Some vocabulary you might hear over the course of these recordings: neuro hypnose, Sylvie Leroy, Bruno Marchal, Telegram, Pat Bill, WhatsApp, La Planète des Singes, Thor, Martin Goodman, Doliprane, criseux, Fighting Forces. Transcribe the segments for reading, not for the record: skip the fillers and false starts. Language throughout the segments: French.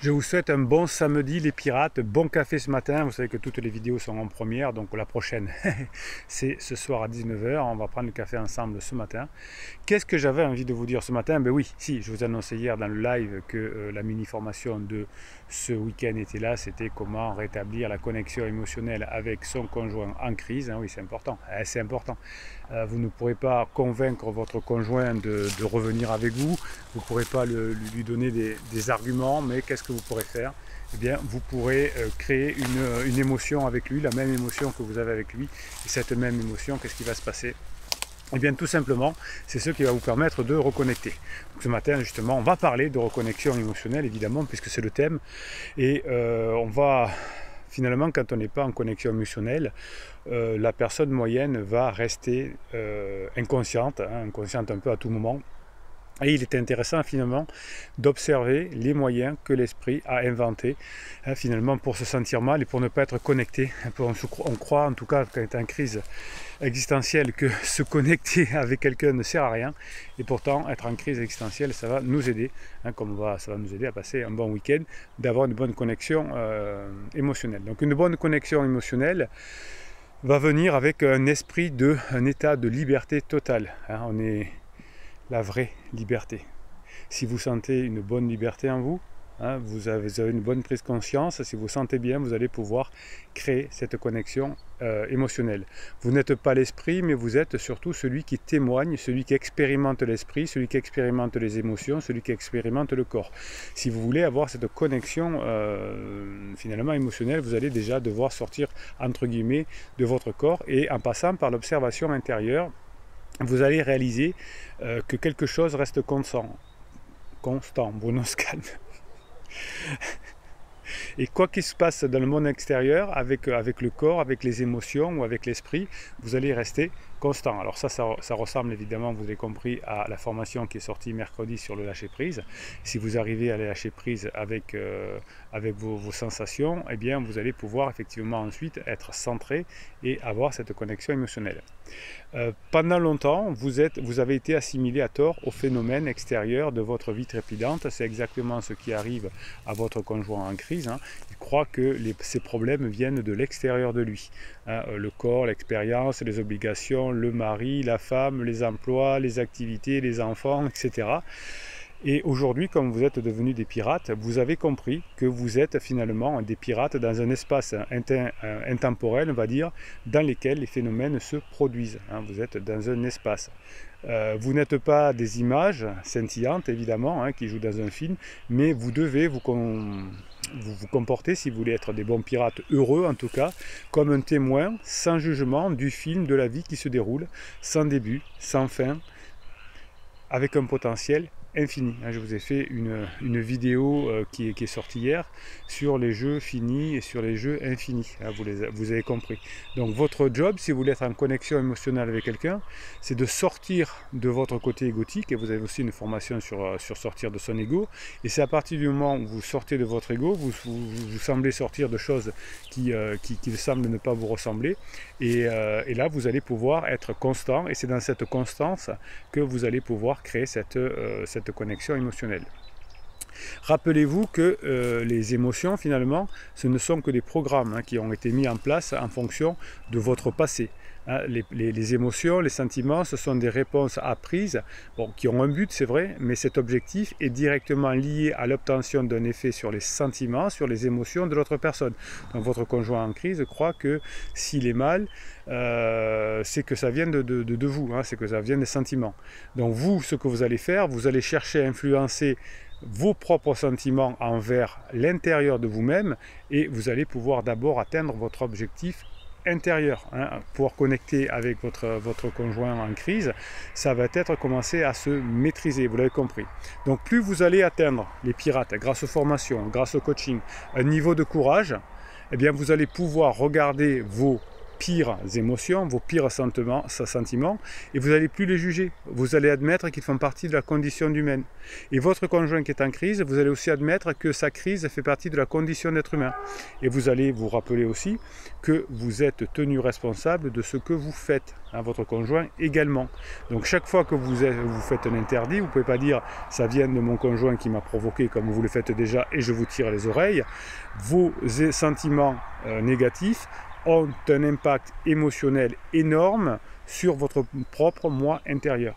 Je vous souhaite un bon samedi les pirates, bon café ce matin, vous savez que toutes les vidéos sont en première, donc la prochaine c'est ce soir à 19 h, on va prendre le café ensemble ce matin. Qu'est-ce que j'avais envie de vous dire ce matin? Ben oui, si, je vous annonçais hier dans le live que la mini-formation de ce week-end était là, c'était comment rétablir la connexion émotionnelle avec son conjoint en crise, hein, oui c'est important, hein, c'est important. Vous ne pourrez pas convaincre votre conjoint de revenir avec vous, vous ne pourrez pas lui donner des arguments, mais qu'est-ce que vous pourrez faire? Eh bien, vous pourrez créer une émotion avec lui, la même émotion que vous avez avec lui. Et cette même émotion, qu'est-ce qui va se passer? Eh bien, tout simplement, c'est ce qui va vous permettre de reconnecter. Donc, ce matin, justement, on va parler de reconnexion émotionnelle, évidemment, puisque c'est le thème. Et on va... Finalement, quand on n'est pas en connexion émotionnelle, la personne moyenne va rester inconsciente, hein, inconsciente un peu à tout moment. Et il est intéressant finalement d'observer les moyens que l'esprit a inventés hein, finalement pour se sentir mal et pour ne pas être connecté. On croit en tout cas quand on est en crise existentielle que se connecter avec quelqu'un ne sert à rien. Et pourtant être en crise existentielle ça va nous aider, hein, ça va nous aider à passer un bon week-end, d'avoir une bonne connexion émotionnelle. Donc une bonne connexion émotionnelle va venir avec un esprit un état de liberté totale. Hein, on est... La vraie liberté. Si vous sentez une bonne liberté en vous, hein, vous avez une bonne prise de conscience, si vous sentez bien, vous allez pouvoir créer cette connexion émotionnelle. Vous n'êtes pas l'esprit, mais vous êtes surtout celui qui témoigne, celui qui expérimente l'esprit, celui qui expérimente les émotions, celui qui expérimente le corps. Si vous voulez avoir cette connexion finalement émotionnelle, vous allez déjà devoir sortir entre guillemets de votre corps et en passant par l'observation intérieure, vous allez réaliser que quelque chose reste constant, Bruno se calme. Et quoi qu'il se passe dans le monde extérieur, avec le corps, avec les émotions ou avec l'esprit, vous allez rester constant. Alors ça ressemble évidemment, vous avez compris, à la formation qui est sortie mercredi sur le lâcher-prise. Si vous arrivez à lâcher-prise avec vos sensations, eh bien vous allez pouvoir effectivement ensuite être centré et avoir cette connexion émotionnelle. Pendant longtemps, vous avez été assimilé à tort au phénomène extérieur de votre vie trépidante. C'est exactement ce qui arrive à votre conjoint en crise. Hein. Il croit que ces problèmes viennent de l'extérieur de lui. Hein, le corps, l'expérience, les obligations, le mari, la femme, les emplois, les activités, les enfants, etc. Et aujourd'hui, comme vous êtes devenus des pirates, vous avez compris que vous êtes finalement des pirates dans un espace intemporel, on va dire, dans lequel les phénomènes se produisent. Vous êtes dans un espace. Vous n'êtes pas des images scintillantes, évidemment, hein, qui jouent dans un film, mais vous devez vous comporter, si vous voulez être des bons pirates heureux en tout cas, comme un témoin sans jugement du film de la vie qui se déroule, sans début, sans fin, avec un potentiel infini. Je vous ai fait une vidéo qui est sortie hier sur les jeux finis et sur les jeux infinis. Vous avez compris. Donc votre job, si vous voulez être en connexion émotionnelle avec quelqu'un, c'est de sortir de votre côté égotique. Et vous avez aussi une formation sur sortir de son ego. Et c'est à partir du moment où vous sortez de votre ego, vous semblez sortir de choses qui semblent ne pas vous ressembler. Et là, vous allez pouvoir être constant. Et c'est dans cette constance que vous allez pouvoir créer cette connexion émotionnelle. Rappelez-vous que les émotions finalement ce ne sont que des programmes hein, qui ont été mis en place en fonction de votre passé. Hein, les émotions, les sentiments, ce sont des réponses apprises bon, qui ont un but, c'est vrai, mais cet objectif est directement lié à l'obtention d'un effet sur les sentiments, sur les émotions de l'autre personne. Donc votre conjoint en crise croit que s'il est mal, c'est que ça vient de vous, hein, c'est que ça vient des sentiments. Donc vous, ce que vous allez faire, vous allez chercher à influencer vos propres sentiments envers l'intérieur de vous-même et vous allez pouvoir d'abord atteindre votre objectif intérieur. Hein. Pour connecter avec votre conjoint en crise, ça va être commencer à se maîtriser, vous l'avez compris. Donc plus vous allez atteindre, les pirates, grâce aux formations, grâce au coaching, un niveau de courage, eh bien vous allez pouvoir regarder vos pires émotions, vos pires sentiments, et vous n'allez plus les juger. Vous allez admettre qu'ils font partie de la condition humaine. Et votre conjoint qui est en crise, vous allez aussi admettre que sa crise fait partie de la condition d'être humain. Et vous allez vous rappeler aussi que vous êtes tenu responsable de ce que vous faites à votre conjoint également. Donc chaque fois que vous faites un interdit, vous ne pouvez pas dire « ça vient de mon conjoint qui m'a provoqué » comme vous le faites déjà et je vous tire les oreilles. Vos sentiments négatifs ont un impact émotionnel énorme sur votre propre moi intérieur.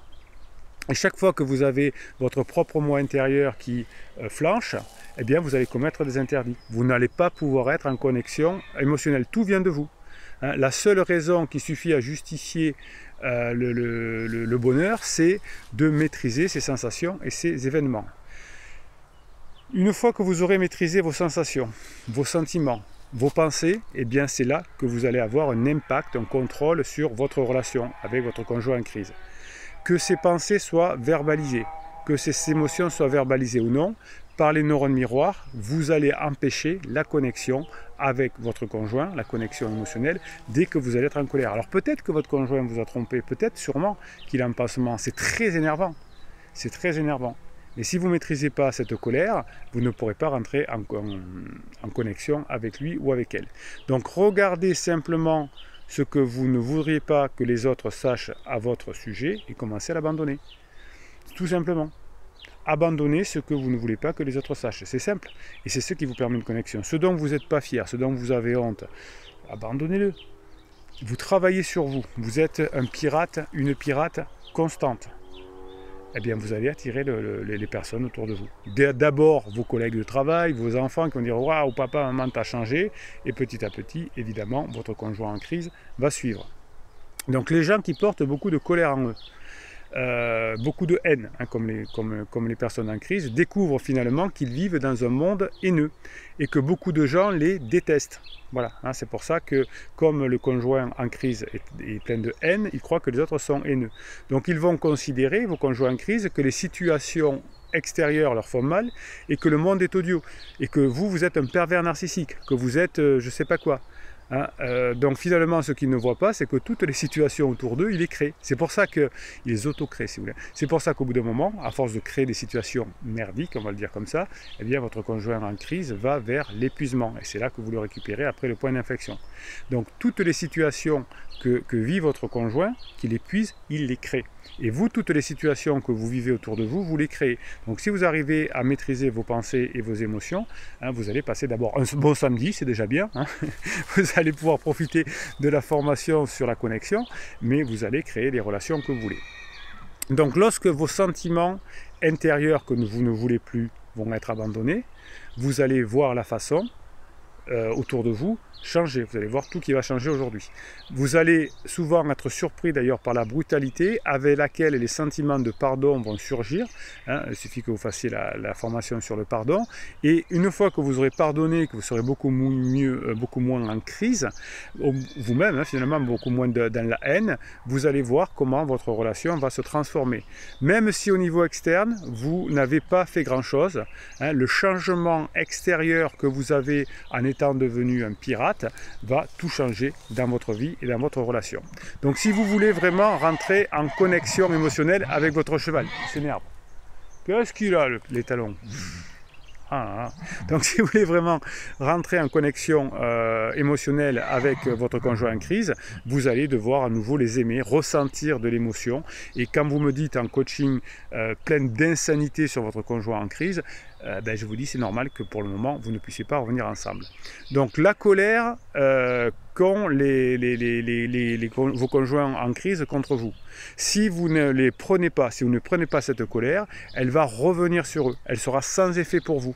Et chaque fois que vous avez votre propre moi intérieur qui flanche, eh bien vous allez commettre des interdits. Vous n'allez pas pouvoir être en connexion émotionnelle. Tout vient de vous. Hein, la seule raison qui suffit à justifier le bonheur, c'est de maîtriser ses sensations et ses événements. Une fois que vous aurez maîtrisé vos sensations, vos sentiments, vos pensées, eh bien c'est là que vous allez avoir un impact, un contrôle sur votre relation avec votre conjoint en crise. Que ces pensées soient verbalisées, que ces émotions soient verbalisées ou non, par les neurones miroirs, vous allez empêcher la connexion avec votre conjoint, la connexion émotionnelle, dès que vous allez être en colère. Alors peut-être que votre conjoint vous a trompé, peut-être sûrement qu'il a un pansement, c'est très énervant, c'est très énervant. Mais si vous ne maîtrisez pas cette colère, vous ne pourrez pas rentrer en connexion avec lui ou avec elle. Donc regardez simplement ce que vous ne voudriez pas que les autres sachent à votre sujet et commencez à l'abandonner. Tout simplement. Abandonnez ce que vous ne voulez pas que les autres sachent. C'est simple. Et c'est ce qui vous permet une connexion. Ce dont vous n'êtes pas fier, ce dont vous avez honte, abandonnez-le. Vous travaillez sur vous. Vous êtes un pirate, une pirate constante. Eh bien, vous allez attirer les personnes autour de vous. D'abord, vos collègues de travail, vos enfants qui vont dire « Waouh, papa, maman, t'as changé ». Et petit à petit, évidemment, votre conjoint en crise va suivre. Donc, les gens qui portent beaucoup de colère en eux, beaucoup de haine, hein, comme les personnes en crise, découvrent finalement qu'ils vivent dans un monde haineux et que beaucoup de gens les détestent. Voilà, hein, c'est pour ça que comme le conjoint en crise est plein de haine, il croit que les autres sont haineux. Donc ils vont considérer, vos conjoints en crise, que les situations extérieures leur font mal et que le monde est odieux et que vous êtes un pervers narcissique, que vous êtes je sais pas quoi. Hein, donc finalement ce qu'ils ne voient pas, c'est que toutes les situations autour d'eux, ils les créent. C'est pour ça qu'ils les auto-créent, si vous voulez. C'est pour ça qu'au bout d'un moment, à force de créer des situations merdiques, on va le dire comme ça, eh bien votre conjoint en crise va vers l'épuisement. Et c'est là que vous le récupérez après le point d'infection. Donc toutes les situations que vit votre conjoint, qui l'épuise, il les crée. Et vous, toutes les situations que vous vivez autour de vous, vous les créez. Donc si vous arrivez à maîtriser vos pensées et vos émotions, hein, vous allez passer d'abord un bon samedi, c'est déjà bien, hein. Vous allez pouvoir profiter de la formation sur la connexion, mais vous allez créer les relations que vous voulez. Donc lorsque vos sentiments intérieurs que vous ne voulez plus vont être abandonnés, vous allez voir la façon autour de vous changer. Vous allez voir tout qui va changer aujourd'hui. Vous allez souvent être surpris d'ailleurs par la brutalité avec laquelle les sentiments de pardon vont surgir. Hein, il suffit que vous fassiez la formation sur le pardon. Et une fois que vous aurez pardonné, que vous serez beaucoup moins en crise, vous-même hein, finalement beaucoup moins dans la haine, vous allez voir comment votre relation va se transformer. Même si au niveau externe, vous n'avez pas fait grand-chose, hein, le changement extérieur que vous avez en étant devenu un pirate, va tout changer dans votre vie et dans votre relation. Donc si vous voulez vraiment rentrer en connexion émotionnelle avec votre cheval, il s'énerve. Qu'est-ce qu'il a les talons? Ah, donc si vous voulez vraiment rentrer en connexion émotionnelle avec votre conjoint en crise, vous allez devoir à nouveau les aimer, ressentir de l'émotion. Et quand vous me dites en coaching plein d'insanité sur votre conjoint en crise, ben je vous dis c'est normal que pour le moment vous ne puissiez pas revenir ensemble. Donc la colère qu'ont vos conjoints en crise contre vous. Si vous ne les prenez pas, si vous ne prenez pas cette colère, elle va revenir sur eux. Elle sera sans effet pour vous.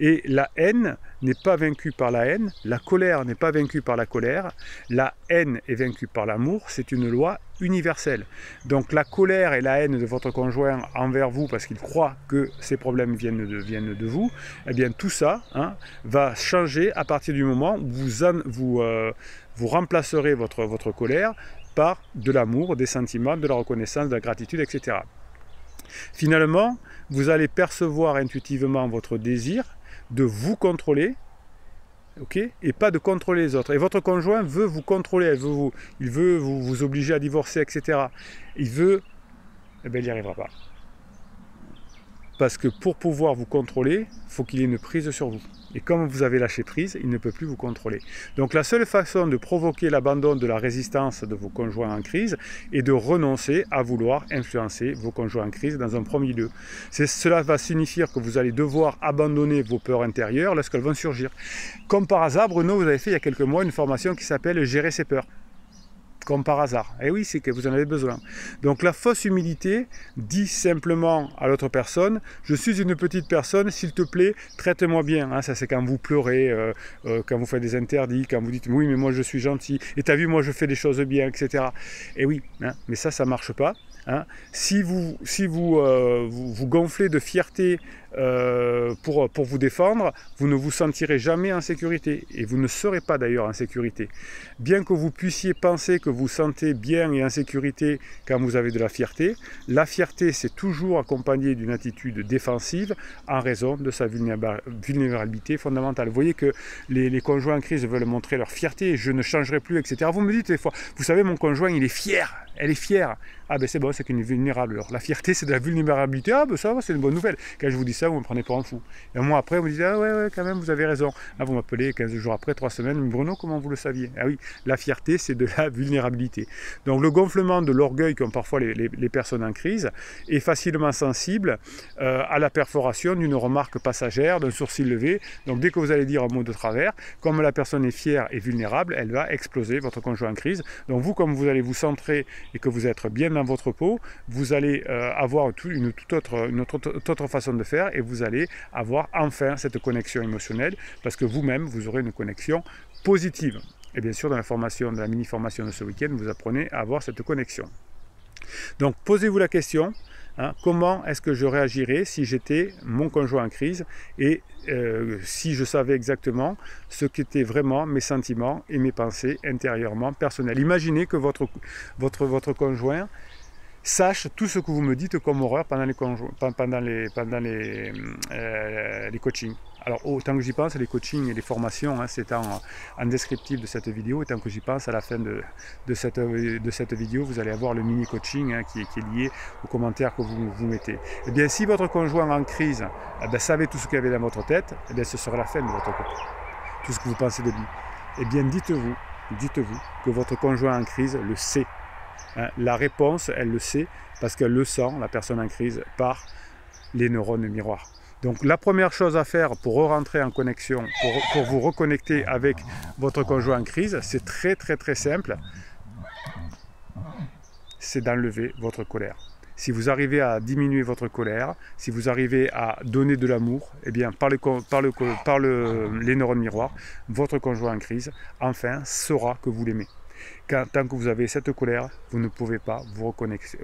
Et la haine n'est pas vaincue par la haine, la colère n'est pas vaincue par la colère, la haine est vaincue par l'amour, c'est une loi universelle. Donc la colère et la haine de votre conjoint envers vous parce qu'il croit que ces problèmes viennent de vous, eh bien tout ça hein, va changer à partir du moment où vous remplacerez votre colère par de l'amour, des sentiments, de la reconnaissance, de la gratitude, etc. Finalement, vous allez percevoir intuitivement votre désir de vous contrôler okay, et pas de contrôler les autres. Et votre conjoint veut vous contrôler, il veut vous obliger à divorcer, etc. Il veut, eh bien, il n'y arrivera pas. Parce que pour pouvoir vous contrôler, faut qu'il ait une prise sur vous. Et comme vous avez lâché prise, il ne peut plus vous contrôler. Donc la seule façon de provoquer l'abandon de la résistance de vos conjoints en crise est de renoncer à vouloir influencer vos conjoints en crise dans un premier lieu. Cela va signifier que vous allez devoir abandonner vos peurs intérieures lorsqu'elles vont surgir. Comme par hasard, Bruno, vous avez fait il y a quelques mois une formation qui s'appelle « Gérer ses peurs ». Comme par hasard. Et oui, c'est que vous en avez besoin. Donc la fausse humilité dit simplement à l'autre personne, je suis une petite personne, s'il te plaît, traite-moi bien. Hein, ça c'est quand vous pleurez, quand vous faites des interdits, quand vous dites, oui mais moi je suis gentil, et t'as vu moi je fais des choses bien, etc. Et oui, hein, mais ça marche pas. Hein. Si vous gonflez de fierté pour vous défendre, vous ne vous sentirez jamais en sécurité. Et vous ne serez pas d'ailleurs en sécurité. Bien que vous puissiez penser que vous sentez bien et en sécurité quand vous avez de la fierté c'est toujours accompagnée d'une attitude défensive en raison de sa vulnérabilité fondamentale. Vous voyez que les conjoints en crise veulent montrer leur fierté, je ne changerai plus, etc. Vous me dites des fois, vous savez mon conjoint il est fier, elle est fière. Ah ben c'est bon, c'est qu'une vulnérable. Alors la fierté c'est de la vulnérabilité, ah ben ça c'est une bonne nouvelle. Quand je vous dis ça, vous me prenez pour un fou. Et un mois après, vous me dites, ah ouais, quand même, vous avez raison. Là, vous m'appelez 15 jours après, 3 semaines, Bruno, comment vous le saviez? Ah oui, la fierté, c'est de la vulnérabilité. Donc le gonflement de l'orgueil qu'ont parfois les personnes en crise est facilement sensible à la perforation d'une remarque passagère, d'un sourcil levé. Donc dès que vous allez dire un mot de travers, comme la personne est fière et vulnérable, elle va exploser votre conjoint en crise. Donc vous, comme vous allez vous centrer et que vous êtes bien dans votre peau, vous allez avoir une toute autre façon de faire et vous allez avoir enfin cette connexion émotionnelle parce que vous-même, vous aurez une connexion positive. Et bien sûr, dans la formation, dans la mini-formation de ce week-end, vous apprenez à avoir cette connexion. Donc, posez-vous la question, hein, comment est-ce que je réagirais si j'étais mon conjoint en crise et si je savais exactement ce qu'étaient vraiment mes sentiments et mes pensées intérieurement personnelles. Imaginez que votre conjoint sache tout ce que vous me dites comme horreur pendant les coachings. Alors, autant que j'y pense, les coachings et les formations, hein, c'est en descriptif de cette vidéo. Et tant que j'y pense, à la fin de cette vidéo, vous allez avoir le mini-coaching hein, qui est lié aux commentaires que vous mettez. Eh bien, si votre conjoint en crise savait tout ce qu'il y avait dans votre tête, eh bien, ce sera la fin de votre couple. Tout ce que vous pensez de lui. Eh bien, dites-vous que votre conjoint en crise le sait. Hein, la réponse, elle le sait, parce qu'elle le sent, la personne en crise, par les neurones miroirs. Donc la première chose à faire pour rentrer en connexion, pour vous reconnecter avec votre conjoint en crise, c'est très simple, c'est d'enlever votre colère. Si vous arrivez à diminuer votre colère, si vous arrivez à donner de l'amour, eh bien par les neurones miroirs, votre conjoint en crise, enfin, saura que vous l'aimez. Tant que vous avez cette colère, vous ne pouvez pas vous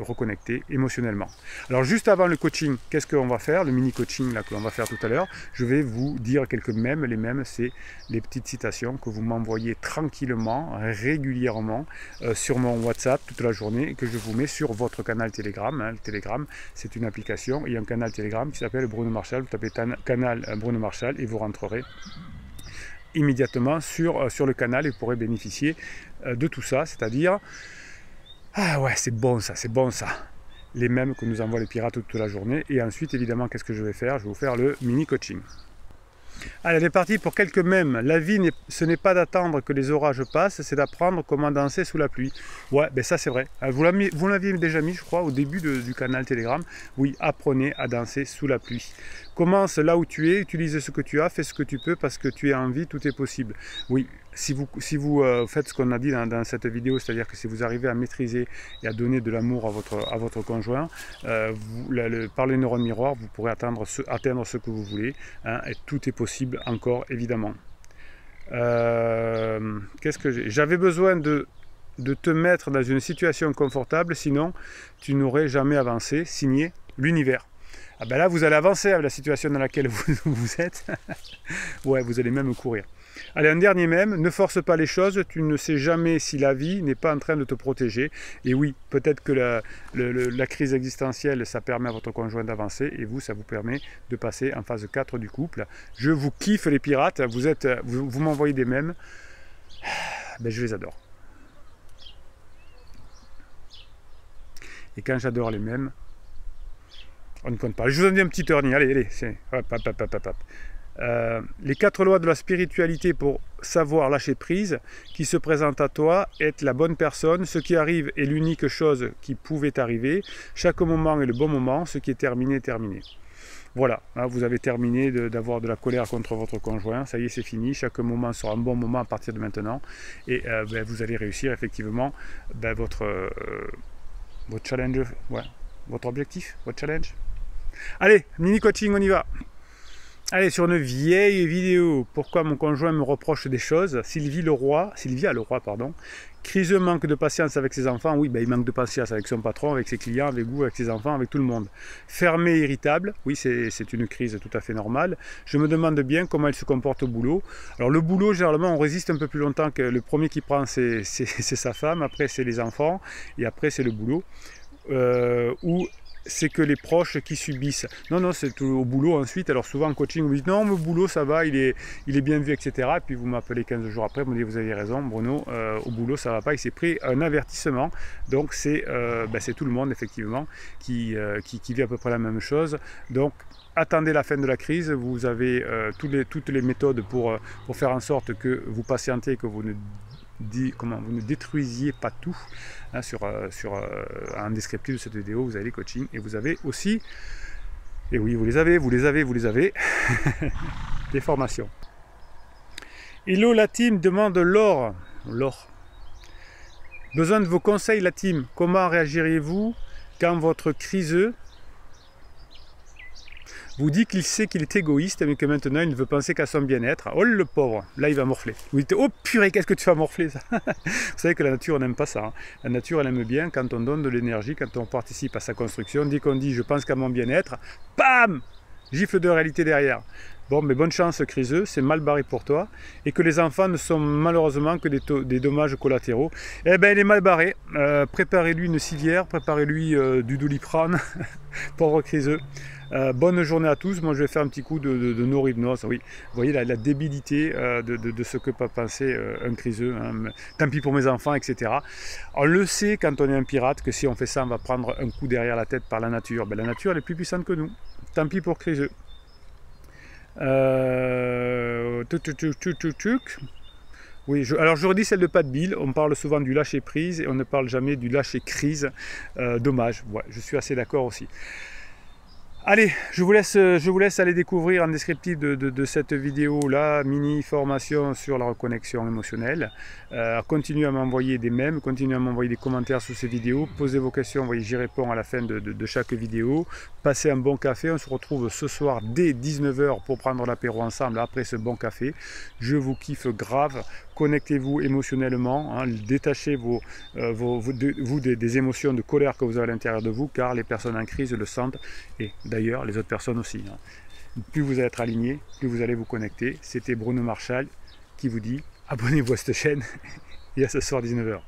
reconnecter émotionnellement. Alors juste avant le coaching, qu'est-ce qu'on va faire? Le mini-coaching que l'on va faire tout à l'heure, je vais vous dire quelques mèmes. Les mèmes, c'est les petites citations que vous m'envoyez tranquillement, régulièrement sur mon WhatsApp toute la journée et que je vous mets sur votre canal Telegram. Hein. Le Telegram, c'est une application. Il y a un canal Telegram qui s'appelle Bruno Marchal. Vous tapez canal Bruno Marchal et vous rentrerez immédiatement sur le canal et vous pourrez bénéficier de tout ça, c'est-à-dire ah ouais c'est bon ça, les mêmes que nous envoient les pirates toute la journée. Et ensuite évidemment qu'est-ce que je vais faire? Je vais vous faire le mini coaching. Allez, on est parti pour quelques mèmes. La vie, ce n'est pas d'attendre que les orages passent, c'est d'apprendre comment danser sous la pluie. Ouais, ben ça c'est vrai. Vous l'aviez déjà mis, je crois, au début du canal Telegram. Oui, apprenez à danser sous la pluie. Commence là où tu es, utilise ce que tu as, fais ce que tu peux, parce que tu es en vie, tout est possible. Oui, si vous faites ce qu'on a dit dans cette vidéo, c'est-à-dire que si vous arrivez à maîtriser et à donner de l'amour à votre conjoint, par les neurones miroirs, vous pourrez atteindre ce que vous voulez, hein, et tout est possible encore, évidemment. Qu'est-ce que j'avais besoin de te mettre dans une situation confortable, sinon tu n'aurais jamais avancé, signé l'univers. ah ben là vous allez avancer avec la situation dans laquelle vous êtes. Ouais, vous allez même courir. Allez, un dernier même, ne force pas les choses, tu ne sais jamais si la vie n'est pas en train de te protéger. Et oui, peut-être que la crise existentielle, ça permet à votre conjoint d'avancer et vous, ça vous permet de passer en phase 4 du couple. Je vous kiffe les pirates, vous m'envoyez des mèmes, ben, je les adore. Et quand j'adore les mèmes, on ne compte pas. Je vous en dis un petit orni, allez, hop, hop, hop, hop, hop. Les 4 lois de la spiritualité pour savoir lâcher prise, qui se présente à toi, être la bonne personne, ce qui arrive est l'unique chose qui pouvait arriver, chaque moment est le bon moment, ce qui est terminé est terminé. Voilà, hein, vous avez terminé d'avoir de la colère contre votre conjoint, ça y est c'est fini, chaque moment sera un bon moment à partir de maintenant, et ben, vous allez réussir effectivement ben, votre challenge, ouais, votre objectif, votre challenge. Allez, mini coaching, on y va. Allez, sur une vieille vidéo, pourquoi mon conjoint me reproche des choses, Sylvie Leroy, crise, manque de patience avec ses enfants, oui, ben, il manque de patience avec son patron, avec ses clients, avec vous, avec ses enfants, avec tout le monde. Fermé, irritable, oui, c'est une crise tout à fait normale. Je me demande bien comment il se comporte au boulot. Alors le boulot, généralement, on résiste un peu plus longtemps que le premier qui prend, c'est sa femme, après c'est les enfants, et après c'est le boulot, où c'est que les proches qui subissent. Non, non, c'est au boulot ensuite. Alors souvent en coaching, vous dites non, mon boulot, ça va, il est bien vu, etc. Et puis vous m'appelez 15 jours après, vous me dites vous avez raison, Bruno, au boulot, ça va pas, il s'est pris un avertissement. Donc c'est ben, tout le monde, effectivement, qui vit à peu près la même chose. Donc attendez la fin de la crise, vous avez toutes les méthodes pour faire en sorte que vous patientez, que vous ne détruisiez pas tout, hein, sur un descriptif de cette vidéo, vous avez les coachings et vous avez aussi, et oui vous les avez, des formations. Hello la team, demande Laure. Besoin de vos conseils la team, comment réagiriez-vous quand votre criseux vous dit qu'il sait qu'il est égoïste, mais que maintenant il ne veut penser qu'à son bien-être? Oh le pauvre, là il va morfler. Vous dites, oh purée, qu'est-ce que tu vas morfler ça? Vous savez que la nature n'aime pas ça. Hein. La nature elle aime bien quand on donne de l'énergie, quand on participe à sa construction. Dès qu'on dit je pense qu'à mon bien-être, bam, gifle de réalité derrière. Bon, mais bonne chance criseux, c'est mal barré pour toi. Et que les enfants ne sont malheureusement que des dommages collatéraux. Eh bien, il est mal barré. Préparez-lui une civière, préparez-lui du doliprane. Pauvre criseux. Bonne journée à tous. Moi, je vais faire un petit coup de nourhypnose. Oui, vous voyez la débilité de ce que peut penser un criseux. Hein. Tant pis pour mes enfants, etc. On le sait quand on est un pirate que si on fait ça, on va prendre un coup derrière la tête par la nature. Ben, la nature, elle est plus puissante que nous. Tant pis pour criseux. Oui, alors je redis celle de Pat Bill, on parle souvent du lâcher prise et on ne parle jamais du lâcher crise, dommage, ouais, je suis assez d'accord aussi. Allez, je vous laisse aller découvrir en descriptif de cette vidéo là, mini formation sur la reconnexion émotionnelle. Continuez à m'envoyer des mèmes, continuez à m'envoyer des commentaires sous ces vidéos, posez vos questions, voyez, j'y réponds à la fin de chaque vidéo. Passez un bon café, on se retrouve ce soir dès 19 h pour prendre l'apéro ensemble après ce bon café. Je vous kiffe grave. Connectez-vous émotionnellement, hein, détachez des émotions de colère que vous avez à l'intérieur de vous, car les personnes en crise le sentent, et d'ailleurs les autres personnes aussi. Hein. Plus vous allez être aligné, plus vous allez vous connecter. C'était Bruno Marchal qui vous dit abonnez-vous à cette chaîne et à ce soir 19 h.